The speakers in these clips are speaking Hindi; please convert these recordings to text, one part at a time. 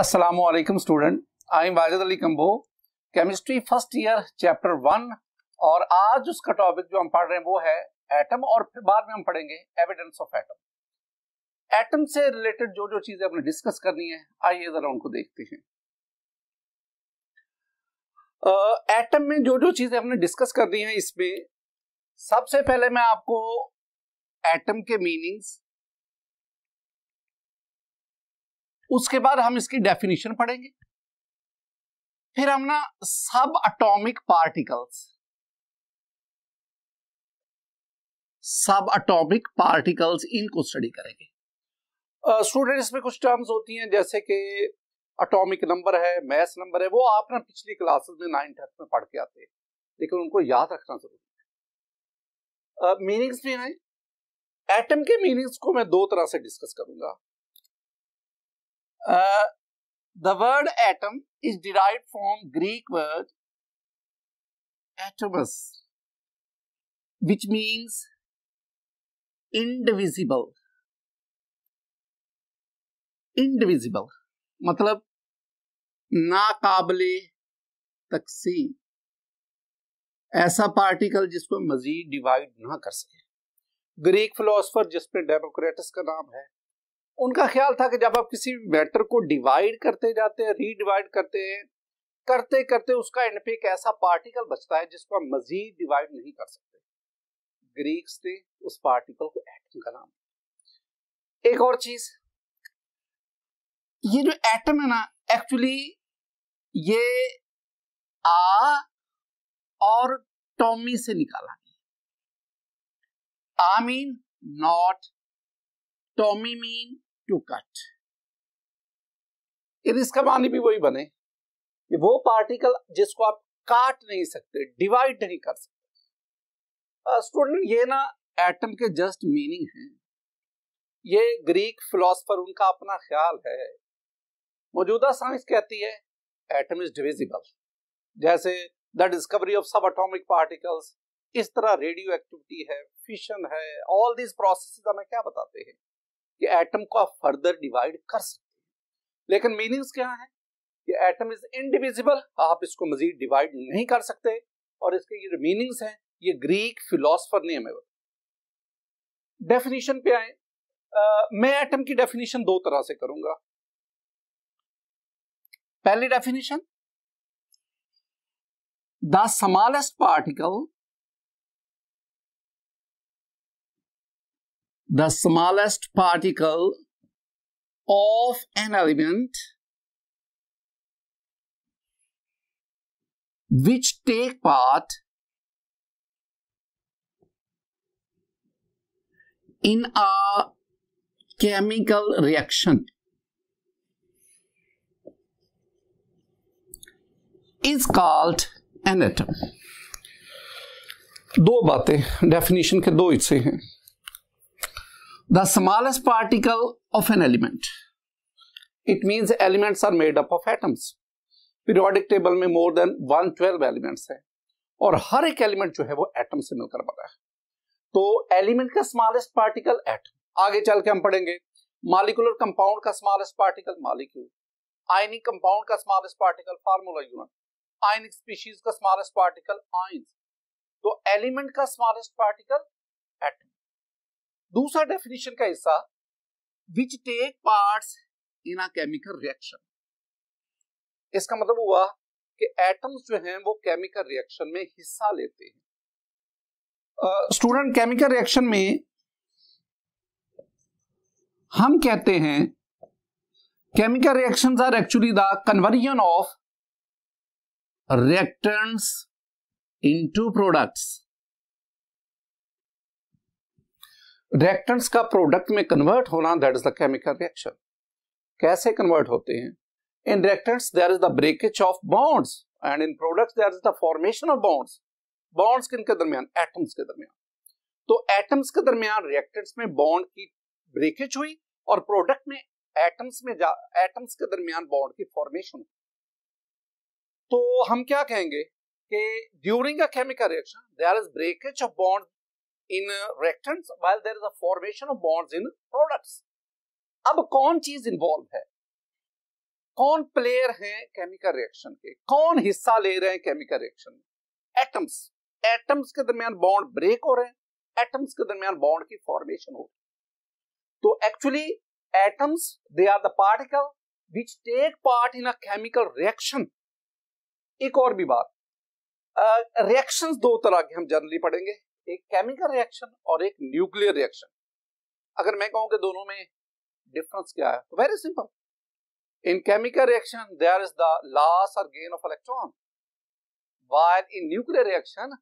अस्सलामुअलैकुम student, I am Wajid Ali Kamboh, chemistry first year chapter 1। और आज उसका टॉपिक जो हम पढ़ रहे हैं वो है एटम, और फिर बाद में हम पढ़ेंगे एविडेंस ऑफ एटम। एटम से रिलेटेड जो जो चीजें हमने डिस्कस करनी है, आइए जरा उनको देखते हैं। एटम में जो जो चीजें हमने डिस्कस करनी है, इसमें सबसे पहले मैं आपको एटम के मीनिंग्स, उसके बाद हम इसकी डेफिनेशन पढ़ेंगे, फिर हम ना सब एटॉमिक पार्टिकल्स, सब एटॉमिक पार्टिकल्स इनको स्टडी करेंगे। स्टूडेंट इसमें कुछ टर्म्स होती हैं जैसे कि एटॉमिक नंबर है, मैस नंबर है, वो आप ना पिछली क्लासेस में 9th में पढ़ के आते हैं, लेकिन उनको याद रखना जरूरी है। मीनिंग्स भी हैं। एटम के मीनिंग्स को मैं 2 तरह से डिस्कस करूंगा। The word atom is derived from Greek word atomos, which means indivisible. Indivisible मतलब नाकाबिले तकसीम, ऐसा पार्टिकल जिसको मजीद डिवाइड ना कर सके। ग्रीक फिलोसफर जिसमें डेमोक्रेटस का नाम है, उनका ख्याल था कि जब आप किसी मैटर को डिवाइड करते जाते हैं, रीडिवाइड करते हैं, करते करते उसका एंड पे एक ऐसा पार्टिकल बचता है जिसको हम मजीद डिवाइड नहीं कर सकते। ग्रीक्स ने उस पार्टिकल को एटम का नाम दिया। एक और चीज, ये जो एटम है ना, एक्चुअली ये आ और टॉमी से निकाला गया। आ मीन नॉट, टॉमी मीन टू कट। इसका मानी भी वही बने, ये वो पार्टिकल जिसको आप काट नहीं सकते, डिवाइड नहीं कर सकते। स्टूडेंट ये ना एटम के जस्ट मीनिंग है, ये ग्रीक फिलोसफर उनका अपना ख्याल है। मौजूदा साइंस कहती है एटम इज डिविजिबल, जैसे the discovery of sub atomic particles, इस तरह रेडियो एक्टिविटी है, फिशन है, ऑल दीज प्रोसेसेस हमें क्या बताते हैं कि एटम को आप फर्दर डिवाइड कर सकते हैं। लेकिन मीनिंग्स क्या है कि एटम इज इनडिविजिबल, आप इसको मजीद डिवाइड नहीं कर सकते, और इसके ये जो मीनिंग्स हैं ये ग्रीक फिलोसफर ने हमें बताया। डेफिनेशन पे आए, मैं एटम की डेफिनेशन 2 तरह से करूंगा। पहली definition, the smallest particle, the smallest particle of an element which take part in a chemical reaction is called an atom. 2 बातें डेफिनेशन के 2 हिस्से हैं। The smallest particle of an element, it means elements are made up of atoms. Periodic table में more than 112 elements हैं, और हर एक element जो है वो atom से मिलकर बना है। तो element का smallest particle atom, आगे चल के हम पढ़ेंगे molecular compound का smallest particle molecule, ionic compound का smallest particle formula unit, ionic species का smallest particle ions। तो element का smallest particle atom। दूसरा डेफिनेशन का हिस्सा, which take parts in a chemical reaction, इसका मतलब हुआ कि एटम्स जो हैं वो केमिकल रिएक्शन में हिस्सा लेते हैं। स्टूडेंट केमिकल रिएक्शन में हम कहते हैं chemical reactions are actually the conversion of reactants into products. Reactants का प्रोडक्ट में कन्वर्ट होना, that is the chemical reaction. कैसे कन्वर्ट होते हैं? In reactants there is the breakage of bonds, and in products there is the formation of bonds. Bonds किनके दरमियान? एटम्स के दरमियान। तो एटम्स के दरमियान रिएक्टेंट्स में बॉन्ड की ब्रेकेज हुई, और प्रोडक्ट में एटम्स के दरमियान बॉन्ड की फॉर्मेशन हुई। तो हम क्या कहेंगे कि during a chemical reaction there is breakage of bond in reactants while there is a formation of bonds in products. अब कौन चीज इन्वॉल्व है? कौन प्लेयर हैं केमिकल रिएक्शन के, कौन हिस्सा ले रहे हैं केमिकल रिएक्शन में। एटम्स, एटम्स के दरमियान बॉन्ड ब्रेक हो रहे हैं, एटम्स के दरमियान बॉन्ड की फॉर्मेशन हो रही है। तो actually atoms they are the particle which take part in a chemical reaction. एक और भी बात, रिएक्शंस दो तरह के हम जनरली पढ़ेंगे, एक केमिकल रिएक्शन और एक न्यूक्लियर रिएक्शन। अगर मैं कहूं कि दोनों में डिफरेंस क्या है तो very simple, in chemical reaction there is the loss और gain of electron, while in nuclear reaction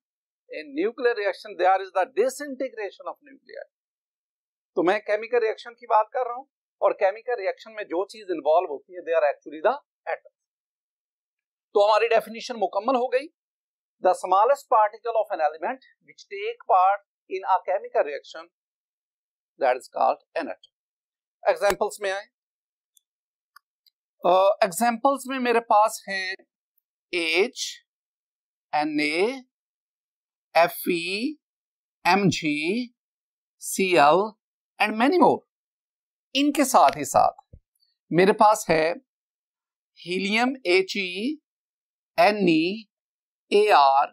there is the disintegration of nuclear. तो मैं केमिकल रिएक्शन की बात कर रहा हूं और केमिकल रिएक्शन में जो चीज इन्वॉल्व होती है they are actually the atoms. तो हमारी डेफिनेशन मुकम्मल हो गई, the smallest particle of an element which take part in a chemical reaction that is called an atom. Examples में आए, examples में मेरे पास हैं H, Na, Fe, Mg, Cl and many more। इनके साथ ही साथ मेरे पास है helium, He, Ne, Ar,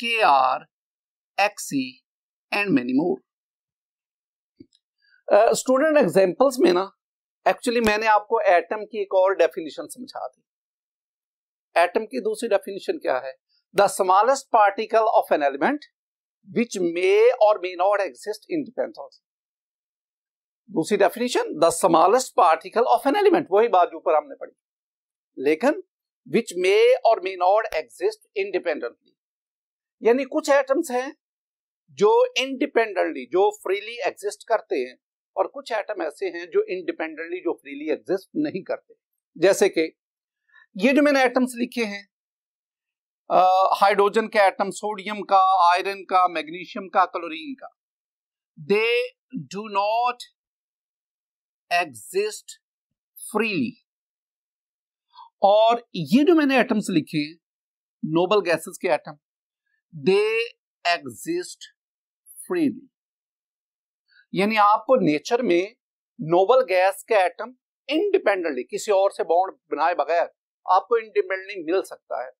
Kr, Xe and many more। Student examples में ना एक्चुअली मैंने आपको एटम की एक और डेफिनेशन समझा दी। एटम की दूसरी डेफिनेशन क्या है? The smallest particle of an element which may or may not exist independently. दूसरी definition the smallest particle of an element, वही बात जो ऊपर हमने पढ़ी, लेकिन which may or may not exist independently, यानी कुछ एटम्स हैं जो इंडिपेंडेंटली, जो फ्रीली एग्जिस्ट करते हैं और कुछ एटम ऐसे हैं जो इंडिपेंडेंटली, जो फ्रीली एग्जिस्ट नहीं करते। जैसे कि ये जो मैंने एटम्स लिखे हैं, हाइड्रोजन के एटम, सोडियम का, आयरन का, मैग्नीशियम का, क्लोरीन का, they do not exist freely. और ये जो मैंने एटम्स लिखे हैं, नोबल गैसेस के एटम, दे एग्जिस्ट फ्रीली, यानी आपको नेचर में नोबल गैस के एटम इंडिपेंडेंटली, किसी और से बॉन्ड बनाए बगैर आपको इंडिपेंडेंटली मिल सकता है,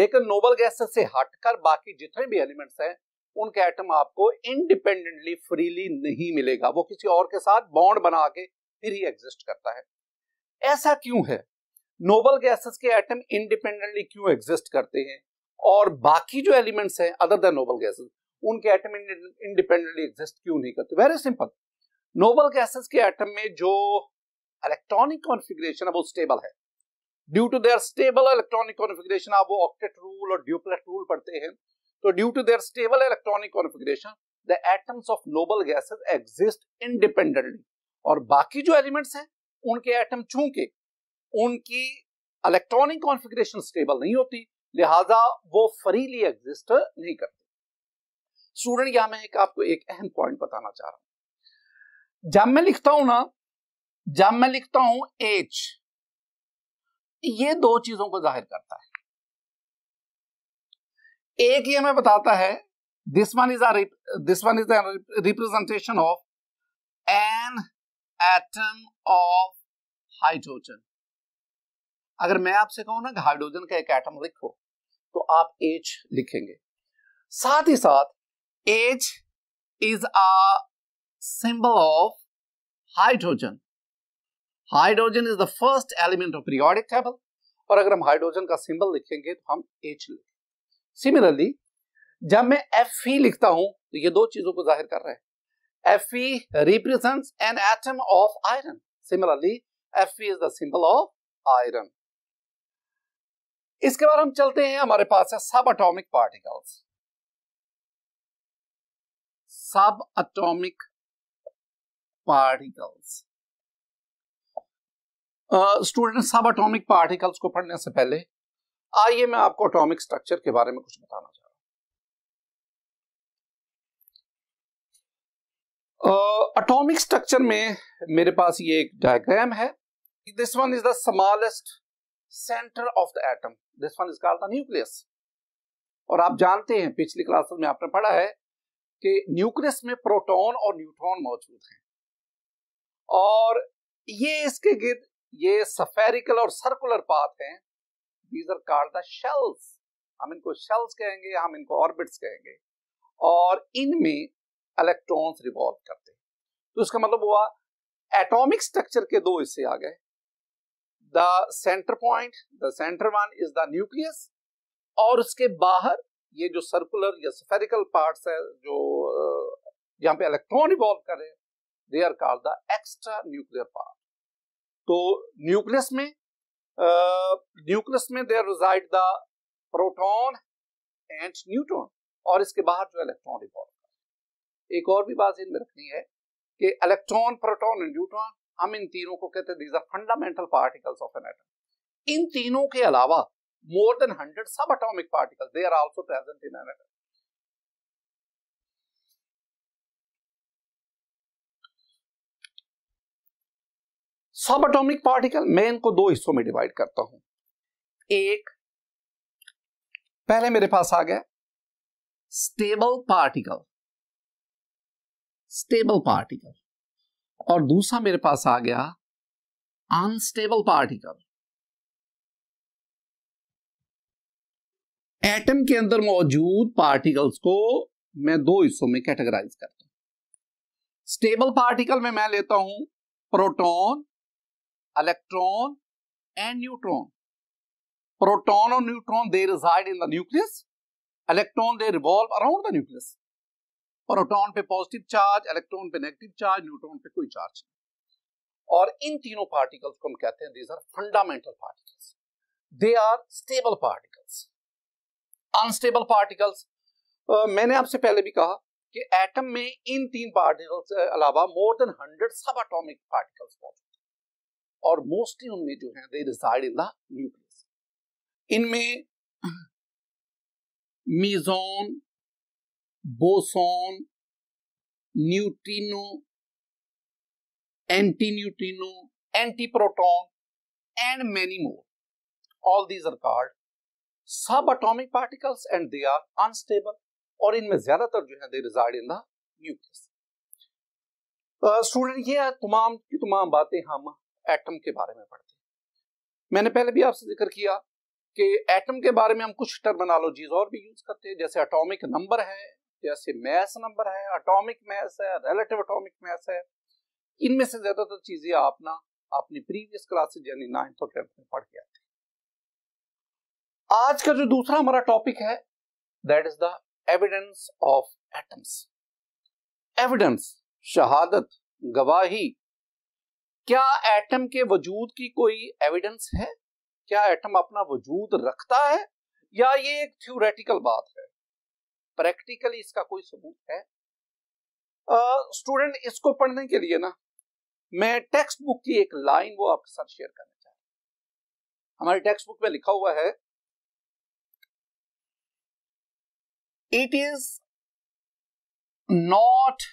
लेकिन नोबल गैसेस से हटकर बाकी जितने भी एलिमेंट्स हैं उनके एटम आपको इंडिपेंडेंटली फ्रीली नहीं मिलेगा, वो किसी और के साथ बॉन्ड बना के फिर ही एग्जिस्ट करता है। ऐसा क्यों है? नोबल गैसेस के एटम इंडिपेंडेंटली क्यों एग्जिस्ट करते हैं और बाकी जो एलिमेंट्स हैं अदर देन नोबल गैसेस, उनके एटम इंडिपेंडेंटली एग्जिस्ट क्यों नहीं करते? वेरी सिंपल, नोबल गैसेस के एटम में जो इलेक्ट्रॉनिक कॉन्फिगरेशन है वो स्टेबल है। Due to their stable electronic configuration, आप वो ऑक्टेट रूल और ड्यूप्लेट रूल पढ़ते हैं, तो due to their stable electronic configuration the atoms of noble gases exist independently, और बाकी जो एलिमेंट्स हैं उनके एटम चूंकि उनकी इलेक्ट्रॉनिक कॉन्फ़िगरेशन स्टेबल नहीं होती, लिहाजा वो फ्रीली एग्जिस्ट नहीं करते। स्टूडेंट, यहां मैं आपको एक अहम पॉइंट बताना चाह रहा हूं। जब मैं लिखता हूं H, ये दो चीजों को जाहिर करता है। एक ये हमें बताता है this one is a representation of an atom of hydrogen. अगर मैं आपसे कहूं ना कि हाइड्रोजन का एक एटम लिखो तो आप H लिखेंगे। साथ ही साथ H is a symbol of hydrogen. Hydrogen is the first element of periodic table, और अगर हम हाइड्रोजन का सिंबल लिखेंगे तो हम H लिखेंगे। सिमिलरली जब मैं Fe लिखता हूं तो ये दो चीजों को जाहिर कर रहे हैं। Fe represents an atom of iron, similarly Fe is the symbol of iron. इसके बाद हम चलते हैं, हमारे पास है sub atomic particles. Student, sub atomic particles को पढ़ने से पहले आइए मैं आपको एटॉमिक स्ट्रक्चर के बारे में कुछ बताना चाह रहा हूं। एटॉमिक स्ट्रक्चर में मेरे पास ये एक डायग्राम है। This one is the smallest center of the atom. This one is called the nucleus. और आप जानते हैं पिछली क्लासेस में आपने पढ़ा है कि न्यूक्लियस में प्रोटॉन और न्यूट्रॉन मौजूद हैं और ये इसके गिर्द ये सफेरिकल और सर्कुलर पाथ हैं, these are called the shells. हम इनको शेल्स कहेंगे, हम इनको ऑर्बिट्स कहेंगे, और इनमें इलेक्ट्रॉन्स रिवॉल्व करते हैं। तो इसका मतलब हुआ एटॉमिक स्ट्रक्चर के दो हिस्से आ गए, the centre point, the centre one is the nucleus, और उसके बाहर ये जो सर्कुलर या स्फेरिकल पार्ट्स है जो यहाँ पे इलेक्ट्रॉन रिवॉल्व कर रहे हैं, they are called the extra nuclear part. तो न्यूक्लियस में there reside the proton and neutron, और इसके बाहर जो इलेक्ट्रॉन रिवॉल्व कर रहे हैं। एक और भी बात इनमें रखनी है कि इलेक्ट्रॉन, प्रोटॉन एंड न्यूट्रॉन, हम इन तीनों को कहते हैं these are fundamental particles of an atom. इन तीनों के अलावा more than 100 subatomic particles, they are also present in an atom. Subatomic particle मैं इनको दो हिस्सों में डिवाइड करता हूं। एक पहले मेरे पास आ गया स्टेबल पार्टिकल, और दूसरा मेरे पास आ गया अनस्टेबल पार्टिकल। एटम के अंदर मौजूद पार्टिकल्स को मैं दो हिस्सों में कैटेगराइज करता हूं। स्टेबल पार्टिकल में मैं लेता हूं proton, electron and neutron. Proton और neutron they reside in the nucleus, electron they revolve around the nucleus. Proton पे पॉजिटिव चार्ज, इलेक्ट्रॉन पे नेगेटिव चार्ज, न्यूट्रॉन पे कोई चार्ज नहीं, और इन तीनों पार्टिकल्स को हम कहते हैं these are fundamental particles, they are stable particles. Unstable particles मैंने आपसे पहले भी कहा कि एटम में इन तीन पार्टिकल्स के अलावा मोर देन 100 सब एटॉमिक पार्टिकल्स मौजूद हैं, और मोस्टली उनमें जो है they reside in the nucleus. इनमें meson, boson, neutrino, anti neutrino, anti proton and many more, all these are called सब atomic particles and they are unstable, और इनमें ज्यादातर जो है they reside in the nucleus. Student, ये तमाम की तमाम बातें हम एटम के बारे में पढ़ते हैं। मैंने पहले भी आपसे जिक्र किया कि एटम के बारे में हम कुछ टर्मिनोलॉजीज और भी यूज करते हैं, जैसे एटॉमिक नंबर है, जैसे मास नंबर है, एटॉमिक मास है, रिलेटिव एटॉमिक मास है। इनमें से ज्यादातर चीजें आप ना अपनी प्रीवियस क्लासेज यानी 9th और 10th में पढ़ के आते हैं। आज का जो दूसरा हमारा टॉपिक है that is the evidence of atoms. Evidence, शहादत, गवाही। क्या एटम के वजूद की कोई एविडेंस है? क्या एटम अपना वजूद रखता है, या ये एक थ्योरेटिकल बात है? प्रैक्टिकली इसका कोई सबूत है? स्टूडेंट, इसको पढ़ने के लिए ना मैं टेक्स्ट बुक की एक लाइन वो आपके साथ शेयर करना चाहता हूं। हमारे टेक्स्ट बुक में लिखा हुआ है, it is not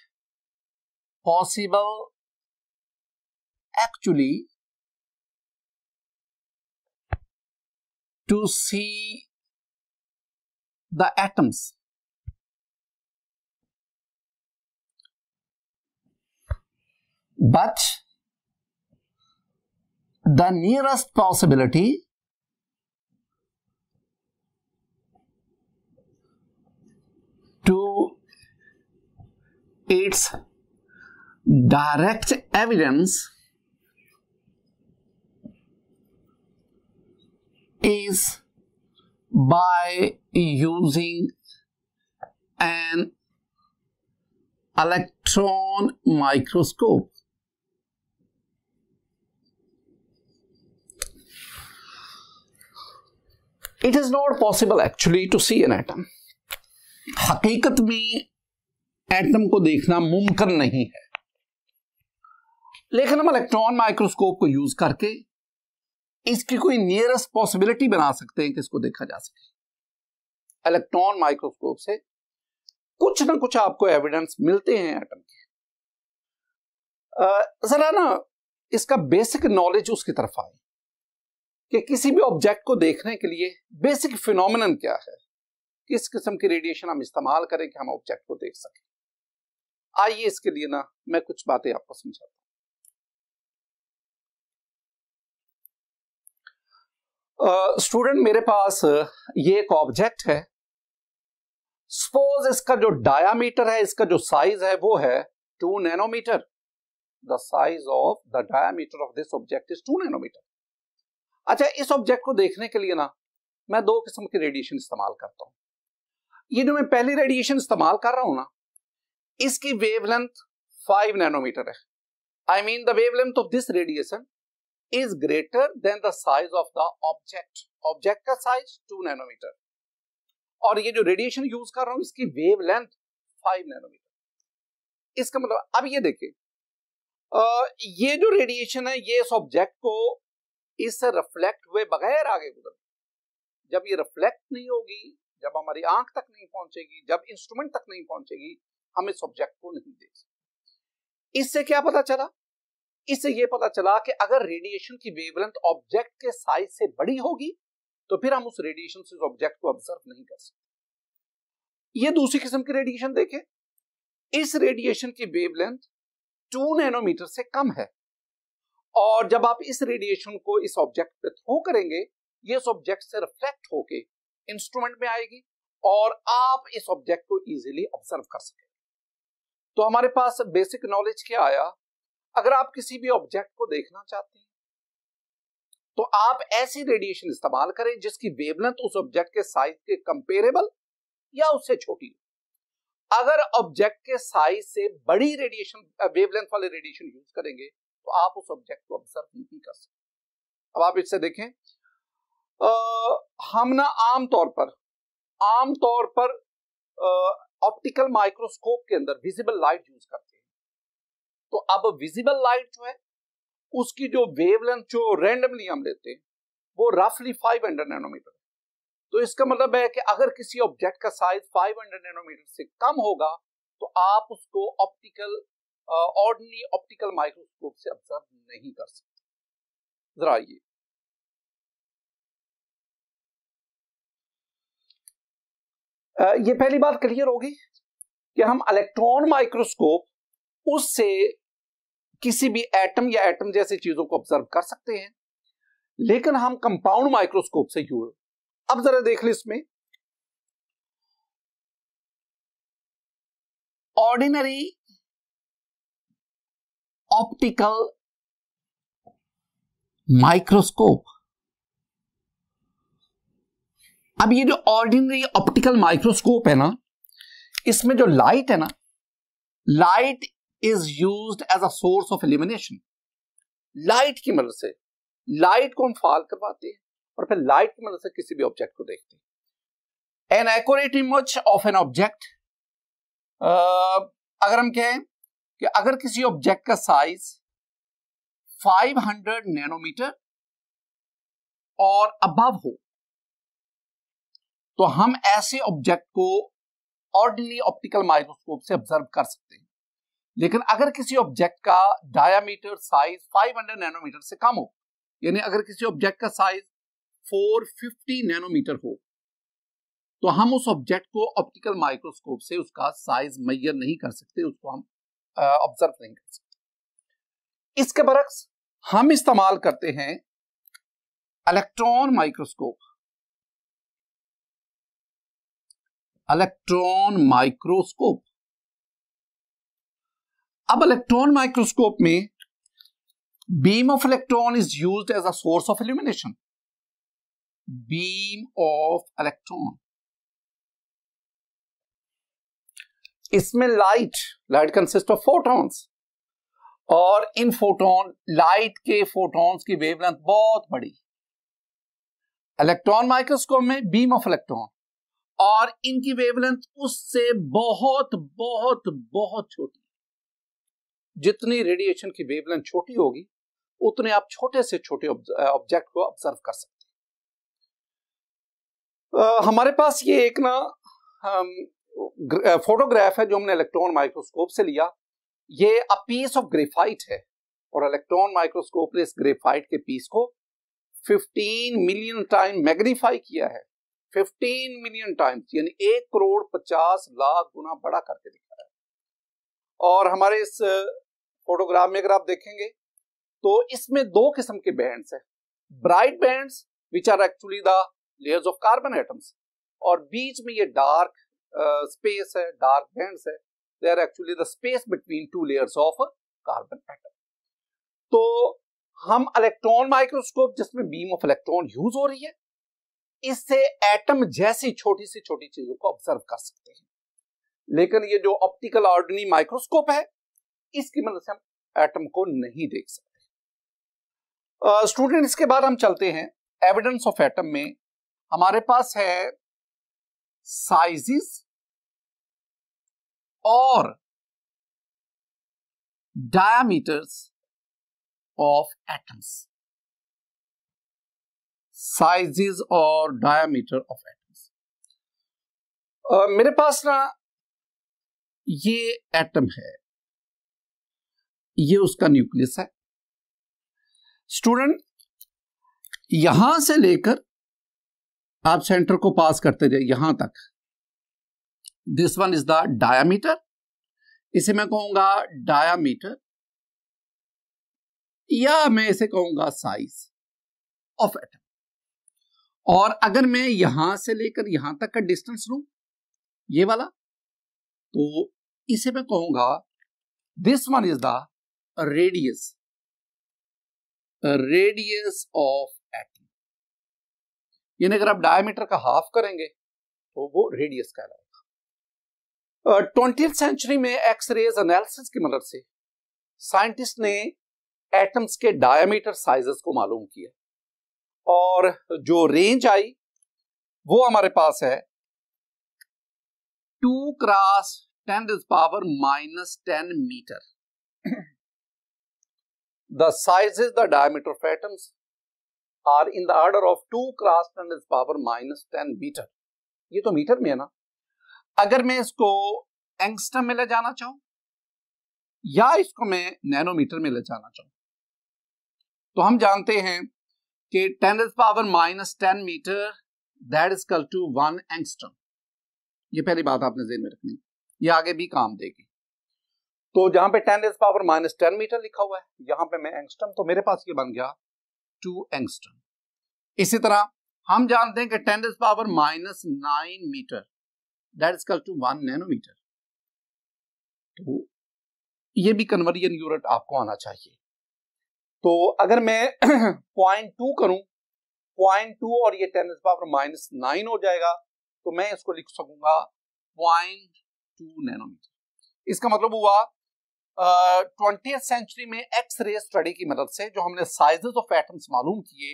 possible actually to see the atoms. But the nearest possibility to its direct evidence is by using an electron microscope. It is not possible actually to see an atom. हकीकत में एटम को देखना मुमकिन नहीं है, लेकिन हम इलेक्ट्रॉन माइक्रोस्कोप को यूज करके इसकी कोई नियरेस्ट पॉसिबिलिटी बना सकते हैं कि इसको देखा जा सके। इलेक्ट्रॉन माइक्रोस्कोप से कुछ ना कुछ आपको एविडेंस मिलते हैं एटम के। जरा ना इसका बेसिक नॉलेज उसकी तरफ आए कि किसी भी ऑब्जेक्ट को देखने के लिए बेसिक फिनोमिनन क्या है, किस किस्म की रेडिएशन हम इस्तेमाल करें कि हम ऑब्जेक्ट को देख सकें। आइए इसके लिए ना मैं कुछ बातें आपको समझाता हूं। स्टूडेंट मेरे पास ये एक ऑब्जेक्ट है, सपोज इसका जो डायामीटर है, इसका जो साइज है वो है 2 nanometre. The size of the diameter of this object is 2 nanometre. अच्छा, इस ऑब्जेक्ट को देखने के लिए ना मैं दो किस्म की रेडिएशन इस्तेमाल करता हूँ. ये जो मैं पहली रेडिएशन इस्तेमाल कर रहा हूँ ना, इसकी वेवलेंथ 5 नैनोमीटर है. I mean the wavelength of this radiation is greater than the size of the object. Object का size 2 नैनोमीटर और ये जो रेडिएशन यूज कर रहा हूं इसकी वेव लेंथ 5 नैनोमीटर. इसका मतलब अब ये देखिए, ये जो रेडिएशन है ये इस ऑब्जेक्ट को इससे रिफ्लेक्ट हुए बगैर आगे गुजर. जब ये रिफ्लेक्ट नहीं होगी, जब हमारी आंख तक नहीं पहुंचेगी, जब इंस्ट्रूमेंट तक नहीं पहुंचेगी, हम इस ऑब्जेक्ट को नहीं देख सकते. इससे क्या पता चला? इससे यह पता चला कि अगर रेडिएशन की वेवलेंथ ऑब्जेक्ट के साइज से बड़ी होगी तो फिर हम उस रेडिएशन से ऑब्जेक्ट को ऑब्जर्व नहीं कर सकते. ये दूसरी किस्म की रेडिएशन देखें, इस रेडिएशन की वेवलेंथ 2 नैनोमीटर से कम है और जब आप इस रेडिएशन को इस ऑब्जेक्ट पे थ्रो करेंगे ये इस ऑब्जेक्ट से रिफ्लेक्ट होके इंस्ट्रूमेंट में आएगी और आप इस ऑब्जेक्ट को ईजिली ऑब्जर्व कर सकेंगे. तो हमारे पास बेसिक नॉलेज क्या आया? अगर आप किसी भी ऑब्जेक्ट को देखना चाहते हैं तो आप ऐसी रेडिएशन इस्तेमाल करें जिसकी वेवलेंथ उस ऑब्जेक्ट के साइज के कंपेरेबल या उससे छोटी हो. अगर ऑब्जेक्ट के साइज से बड़ी रेडिएशन वेवलेंथ वाले रेडिएशन यूज करेंगे तो आप उस ऑब्जेक्ट को ऑब्जर्व नहीं कर सकते. अब आप इससे देखें, हम ना आमतौर पर ऑप्टिकल माइक्रोस्कोप के अंदर विजिबल लाइट यूज करते हैं. तो अब विजिबल लाइट जो है उसकी जो वेवलेंथ जो रैंडमली हम लेते हैं वो रफली 500 नैनोमीटर. तो इसका मतलब है कि अगर किसी ऑब्जेक्ट का साइज 500 नैनोमीटर से कम होगा तो आप उसको ऑर्डिनरी ऑप्टिकल माइक्रोस्कोप से ऑब्जर्व नहीं कर सकते. जरा आइए, ये पहली बात क्लियर होगी कि हम इलेक्ट्रॉन माइक्रोस्कोप उससे किसी भी एटम या एटम जैसी चीजों को ऑब्जर्व कर सकते हैं, लेकिन हम कंपाउंड माइक्रोस्कोप से यूज. अब जरा देख लें, इसमें ऑर्डिनरी ऑप्टिकल माइक्रोस्कोप. अब ये जो ऑर्डिनरी ऑप्टिकल माइक्रोस्कोप है ना, इसमें जो लाइट है ना, light is used as a source of illumination. Light की मदद से लाइट को हम फाल करवाते हैं और फिर लाइट की मदद से किसी भी ऑब्जेक्ट को देखते हैं. An accurate image of an object, अगर हम कहें कि अगर किसी ऑब्जेक्ट का साइज 500 नैनोमीटर और अबव हो तो हम ऐसे ऑब्जेक्ट को ऑर्डिनरी ऑप्टिकल माइक्रोस्कोप से ऑब्जर्व कर सकते हैं, लेकिन अगर किसी ऑब्जेक्ट का डायामीटर साइज 500 नैनोमीटर से कम हो, यानी अगर किसी ऑब्जेक्ट का साइज 450 नैनोमीटर हो तो हम उस ऑब्जेक्ट को ऑप्टिकल माइक्रोस्कोप से उसका साइज मेजर नहीं कर सकते, उसको हम ऑब्जर्व नहीं कर सकते. इसके बरक्स हम इस्तेमाल करते हैं इलेक्ट्रॉन माइक्रोस्कोप. अब इलेक्ट्रॉन माइक्रोस्कोप में beam of electron is used as a source of illumination. Beam of electron, इसमें लाइट कंसिस्ट ऑफ फोटॉन्स और इन फोटॉन लाइट के फोटॉन्स की वेवलेंथ बहुत बड़ी. इलेक्ट्रॉन माइक्रोस्कोप में बीम ऑफ इलेक्ट्रॉन और इनकी वेवलेंथ उससे बहुत बहुत बहुत छोटी. जितनी रेडिएशन की वेवलेंथ छोटी होगी उतने आप छोटे से छोटे ऑब्जेक्ट को ऑब्जर्व कर सकते हैं. हमारे पास ये एक ना फोटोग्राफ है जो हमने इलेक्ट्रॉन माइक्रोस्कोप से लिया. ये अ पीस ऑफ ग्रेफाइट है और इलेक्ट्रॉन माइक्रोस्कोप ने इस ग्रेफाइट के पीस को 15 मिलियन टाइम मैग्नीफाई किया है. 15 मिलियन टाइम्स यानी 1,50,00,000 गुना बड़ा करके दिखा रहा है. और हमारे इस फोटोग्राफ में अगर आप देखेंगे तो इसमें दो किस्म के बैंड्स हैं, bright bands which are actually the layers of carbon atoms. और बीच में ये dark space है, dark bands है, they are actually the space between two layers of carbon atom. तो हम इलेक्ट्रॉन माइक्रोस्कोप जिसमें बीम ऑफ इलेक्ट्रॉन यूज हो रही है, इससे एटम जैसी छोटी से छोटी चीजों को ऑब्जर्व कर सकते हैं, लेकिन ये जो ऑप्टिकल ऑर्डिनरी माइक्रोस्कोप है इसकी मदद से हम एटम को नहीं देख सकते। स्टूडेंट इसके बाद हम चलते हैं एविडेंस ऑफ एटम में। हमारे पास है साइजेस और diameters of atoms, sizes or diameter of atoms. मेरे पास ना ये एटम है, ये उसका न्यूक्लियस है। स्टूडेंट यहां से लेकर आप सेंटर को पास करते जाए यहां तक, this one is the diameter, इसे मैं कहूंगा डायमीटर या मैं इसे कहूंगा साइज ऑफ एटम। और अगर मैं यहां से लेकर यहां तक का डिस्टेंस लूं ये वाला, तो इसे मैं कहूंगा this one is the radius, radius of atom. यानी अगर आप डायमीटर का हाफ करेंगे तो वो रेडियस कहलाएगा। 20th सेंचुरी में एक्सरेज एनालिसिस की मदद से साइंटिस्ट ने एटम्स के डायमीटर साइजेस को मालूम किया, और जो रेंज आई वो हमारे पास है 2 × 10⁻⁻⁻ metre. The sizes the diameter of atoms are in the order of 2 × 10⁻⁻ metre. ये तो मीटर में है ना। अगर मैं इसको एंगस्ट्रम में ले जाना चाहूं या इसको मैं नैनोमीटर में ले जाना चाहूं, तो हम जानते हैं कि 10⁻⁻ metre that is equal to 1 angstrom. ये पहली बात आपने ध्यान में रखनी, ये आगे भी काम देगी। तो जहां पे 10⁻⁻ मीटर लिखा हुआ है यहां पे मैं एंगस्ट्रम, तो मेरे पास ये बन गया 2 एंगस्ट्रम। इसी तरह हम जानते हैं कि 10⁻⁹ metre that is equal to 1 nanometre. तो ये भी कन्वर्जन यूनिट आपको आना चाहिए। तो अगर मैं 0.2 करूं, 0.2 और ये 10⁻⁹ हो जाएगा, तो मैं इसको लिख सकूंगा 0.2 नैनोमीटर। इसका मतलब हुआ 20th सेंचुरी में एक्स रे स्टडी की मदद से जो हमने साइजेस ऑफ एटम्स मालूम किए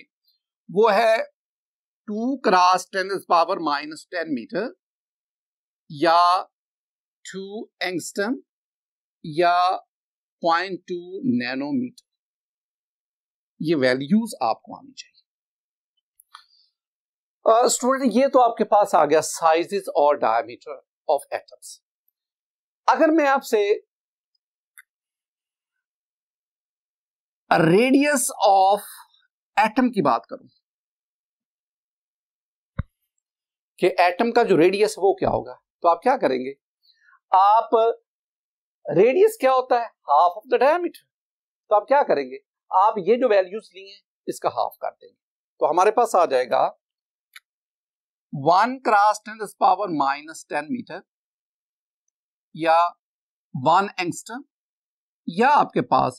वो है 2 × 10⁻⁹ मीटर या 2 एंगस्ट्रम या 0.2 नैनोमीटर। ये वैल्यूज आपको आनी चाहिए। स्टूडेंट ये तो आपके पास आ गया साइजेस और डायमीटर ऑफ एटम्स। अगर मैं आपसे रेडियस ऑफ एटम की बात करूं कि एटम का जो रेडियस वो क्या होगा, तो आप क्या करेंगे, आप रेडियस क्या होता है, हाफ ऑफ द डायमीटर, तो आप क्या करेंगे, आप ये जो वैल्यूज लिए इसका हाफ कर देंगे। तो हमारे पास आ जाएगा 1 × 10⁻⁻ मीटर या 1 एंगस्ट्रम या आपके पास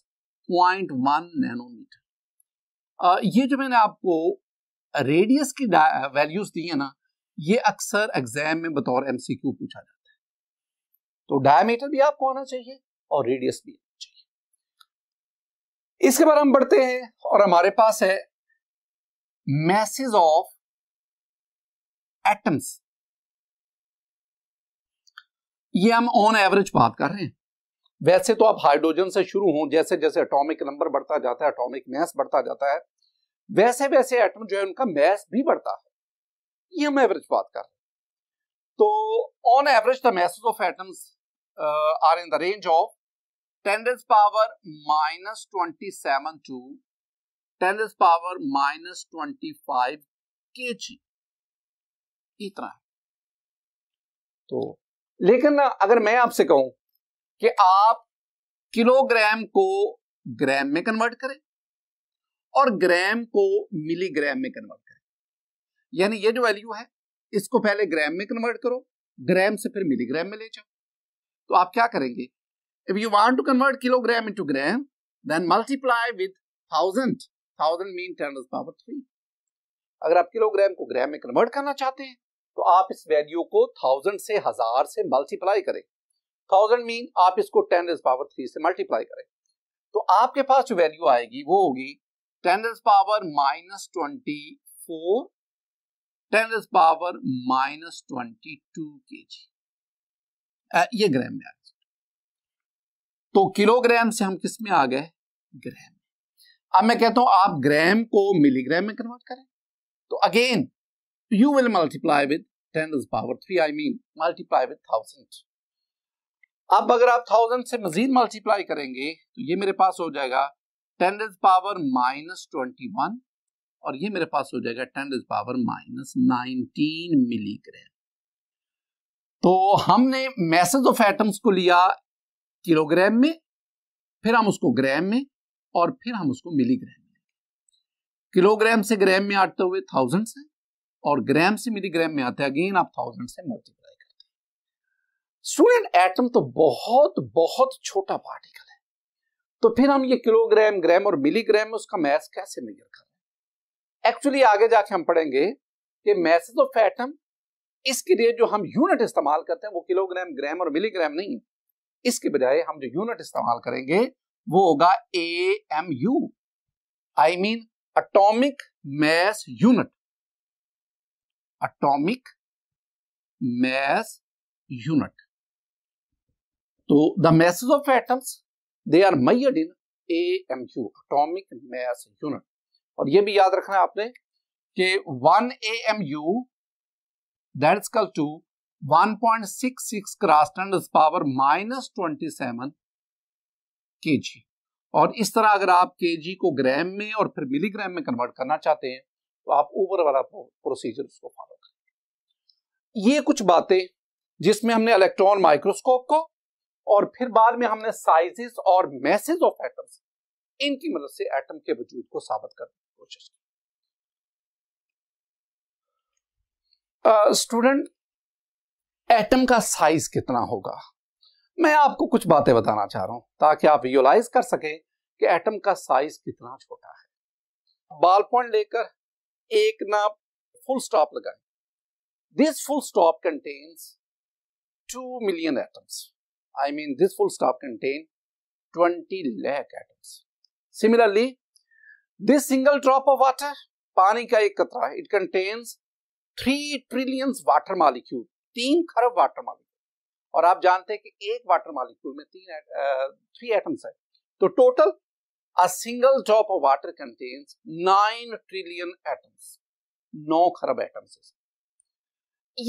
0.1 नैनोमीटर। ये जो मैंने आपको रेडियस की वैल्यूज दी है ना, ये अक्सर एग्जाम में बतौर MCQ पूछा जाता है। तो डायमीटर भी आपको आना चाहिए और रेडियस भी आना चाहिए। इसके बाद हम बढ़ते हैं और हमारे पास है मैसेज ऑफ एटम्स। ये हम ऑन एवरेज बात कर रहे हैं। वैसे तो आप हाइड्रोजन से शुरू हों, जैसे जैसे एटॉमिक नंबर बढ़ता जाता है, एटॉमिक मास बढ़ता जाता है, वैसे वैसे एटम जो है उनका मास भी बढ़ता है। ये हम एवरेज बात कर रहे हैं। तो on average the masses of atoms are in the range of 10⁻⁻⁷ to 10⁻⁻¹⁵ kg इतना है। तो लेकिन ना अगर मैं आपसे कहूं कि आप किलोग्राम को ग्राम में कन्वर्ट करें और ग्राम को मिलीग्राम में कन्वर्ट करें, यानी ये जो वैल्यू है इसको पहले ग्राम में कन्वर्ट करो, ग्राम से फिर मिलीग्राम में ले जाओ। तो आप क्या करेंगे, if you want to convert kilogram into gram then multiply with 1000, 1000 mean 10³ अगर आप किलोग्राम को ग्राम में कन्वर्ट करना चाहते हैं तो आप इस वैल्यू को 1000 से 1000 से मल्टीप्लाई करें। 1000 मीन आप इसको 10³ से मल्टीप्लाई करें तो आपके पास जो वैल्यू आएगी वो होगी 10⁻⁻²4 10⁻-22 kg। ये ग्राम में आ गया, तो किलोग्राम से हम किस में आ गए, ग्राम। अब मैं कहता हूं आप ग्राम को मिलीग्राम में कन्वर्ट करें तो again you will multiply with 10³ I mean multiply with 1000। अब अगर आप 1000 से मजीद मल्टीप्लाई करेंगे तो ये मेरे पास हो जाएगा 10⁻-21 और ये मेरे पास हो जाएगा 10⁻-19 मिलीग्राम। तो हमने मैसेज ऑफ एटम्स को लिया किलोग्राम में, फिर हम उसको ग्राम में और फिर हम उसको मिलीग्राम में। किलोग्राम से ग्राम में आते हुए 1000 से और ग्राम से मिलीग्राम में आते अगेन आप 1000 से मल्टीप्लाई करते हैं। स्टूडेंट एटम तो बहुत बहुत छोटा पार्टिकल है, तो फिर हम ये किलोग्राम, ग्राम और मिलीग्राम में उसका मैस कैसे मेजर करें। एक्चुअली आगे जाके हम पढ़ेंगे कि मैसेज ऑफ एटम इसके लिए जो हम यूनिट इस्तेमाल करते हैं वो किलोग्राम, ग्राम और मिलीग्राम नहीं है। इसके बजाय हम जो यूनिट इस्तेमाल करेंगे वो होगा AMU I mean atomic mass unit, atomic mass unit. तो the masses of atoms they are measured in AMU atomic mass unit. और ये भी याद रखना है आपने कि 1 AMU that is equal to 1.66 × 10⁻-27 kg। और इस तरह अगर आप kg को ग्राम में और फिर मिलीग्राम में कन्वर्ट करना चाहते हैं तो आप ऊपर वाला प्रोसीजर उसको फॉलो करें। ये कुछ बातें जिसमें हमने इलेक्ट्रॉन माइक्रोस्कोप को और फिर बाद में हमने साइजेस और मैसेज ऑफ एटम्स इनकी मदद से एटम के वजूद को साबित करने की कोशिश की। स्टूडेंट एटम का साइज कितना होगा, मैं आपको कुछ बातें बताना चाह रहा हूं ताकि आप रियलाइज कर सकें कि एटम का साइज कितना छोटा है। बॉल पॉइंट लेकर एक ना फुल स्टॉप लगाएं। This full stop contains 2 million atoms I mean this full stop contain 20 lakh atoms. Similarly, this single drop of water, पानी का एक कतरा, it contains 3 trillion water molecule, 3 खरब वाटर मॉलिक्यूल। और आप जानते हैं कि एक वाटर मॉलिक्यूल में 3 एटम्स है, तो total a single drop of water contains 9 trillion atoms, 9 खरब एटम्स।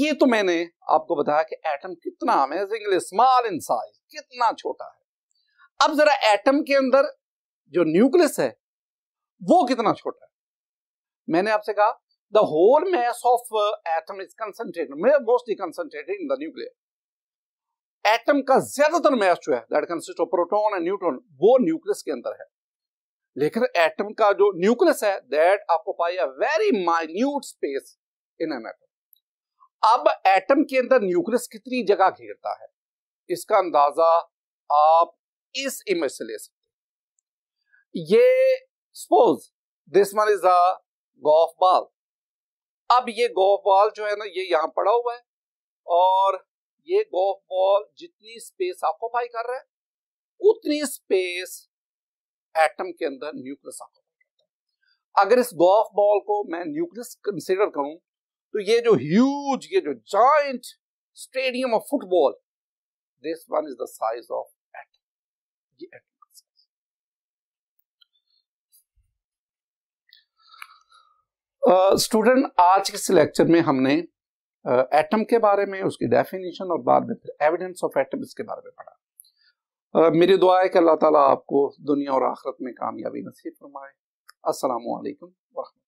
ये तो मैंने आपको बताया कि एटम कितना अमेजिंगली स्मॉल इन साइज, कितना छोटा है। अब जरा एटम के अंदर जो न्यूक्लियस है वो कितना छोटा है। मैंने आपसे कहा the whole mass of atom is concentrated, mostly concentrated in the nucleus. Atom का ज्यादातर मास जो है that consist of proton and neutron वो न्यूक्लियस के अंदर है, लेकिन एटम का जो न्यूक्लियस है that occupy a very minute space in an atom. अब एटम के अंदर न्यूक्लियस कितनी जगह घेरता है इसका अंदाजा आप इस इमेज से ले सकते। ये suppose this one is a golf ball. अब ये गोल्फ बॉल जो है ना ये यहां पड़ा हुआ है और ये गोल्फ बॉल जितनी स्पेस ऑक्युपाई कर रहा है उतनी स्पेस एटम के अंदर न्यूक्लियस ऑक्युपाई करता है। अगर इस गोल्फ बॉल को मैं न्यूक्लियस कंसीडर करूं तो ये जो ह्यूज, ये जो giant stadium of football, this one is the size of atom. ये एटम। स्टूडेंट आज के इस लेक्चर में हमने एटम के बारे में, उसकी डेफिनेशन और बाद में फिर एविडेंस ऑफ एटम इसके बारे में पढ़ा। मेरी दुआ है कि अल्लाह ताला आपको दुनिया और आखिरत में कामयाबी नसीब फरमाए। अस्सलाम वालेकुम।